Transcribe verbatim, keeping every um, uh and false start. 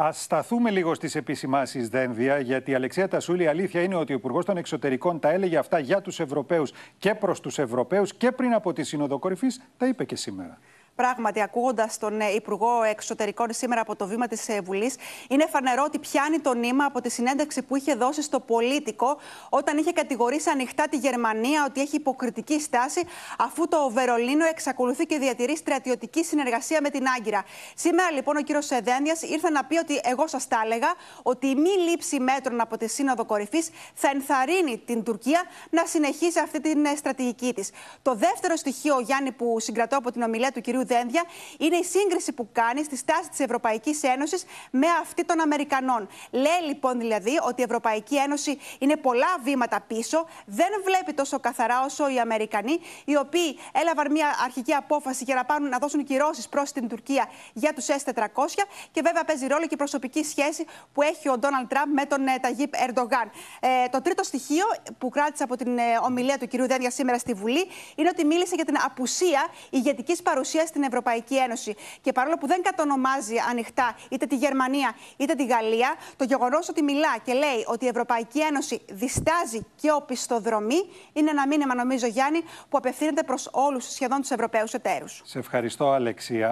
Ας σταθούμε λίγο στις επισημάνσεις, Δένδια, γιατί η Αλεξία Τασούλη, η αλήθεια είναι ότι ο Υπουργός των Εξωτερικών τα έλεγε αυτά για τους Ευρωπαίους και προς τους Ευρωπαίους και πριν από τη Σύνοδο Κορυφής, τα είπε και σήμερα. Πράγματι, ακούγοντας τον Υπουργό Εξωτερικών σήμερα από το βήμα της Βουλής, είναι φανερό ότι πιάνει το νήμα από τη συνέντευξη που είχε δώσει στο Πολίτικο, όταν είχε κατηγορήσει ανοιχτά τη Γερμανία ότι έχει υποκριτική στάση, αφού το Βερολίνο εξακολουθεί και διατηρεί στρατιωτική συνεργασία με την Άγκυρα. Σήμερα, λοιπόν, ο κύριος Δένδιας ήρθε να πει ότι εγώ σας τα έλεγα, ότι η μη λήψη μέτρων από τη Σύνοδο Κορυφής θα ενθαρρύνει την Τουρκία να συνεχίσει αυτή την στρατηγική της. Το δεύτερο στοιχείο, Γιάννη, που συγκρατώ από την ομιλία του κυρίου Δένδια, είναι η σύγκριση που κάνει στη στάση της Ευρωπαϊκής Ένωσης με αυτή των Αμερικανών. Λέει λοιπόν δηλαδή ότι η Ευρωπαϊκή Ένωση είναι πολλά βήματα πίσω, δεν βλέπει τόσο καθαρά όσο οι Αμερικανοί, οι οποίοι έλαβαν μια αρχική απόφαση για να, πάρουν, να δώσουν κυρώσεις προς την Τουρκία για τους ες τετρακόσια, και βέβαια παίζει ρόλο και η προσωπική σχέση που έχει ο Ντόναλντ Τραμπ με τον ε, Ταγίπ Ερντογάν. Ε, το τρίτο στοιχείο που κράτησε από την ε, ομιλία του κ. Δένδια σήμερα στη Βουλή είναι ότι μίλησε για την απουσία ηγετικής παρουσίας στην Ευρωπαϊκή Ένωση. Και παρόλο που δεν κατονομάζει ανοιχτά είτε τη Γερμανία είτε τη Γαλλία, το γεγονός ότι μιλά και λέει ότι η Ευρωπαϊκή Ένωση διστάζει και οπισθοδρομεί είναι ένα μήνυμα, νομίζω, Γιάννη, που απευθύνεται προς όλους σχεδόν τους Ευρωπαίους εταίρους. Σε ευχαριστώ, Αλεξία.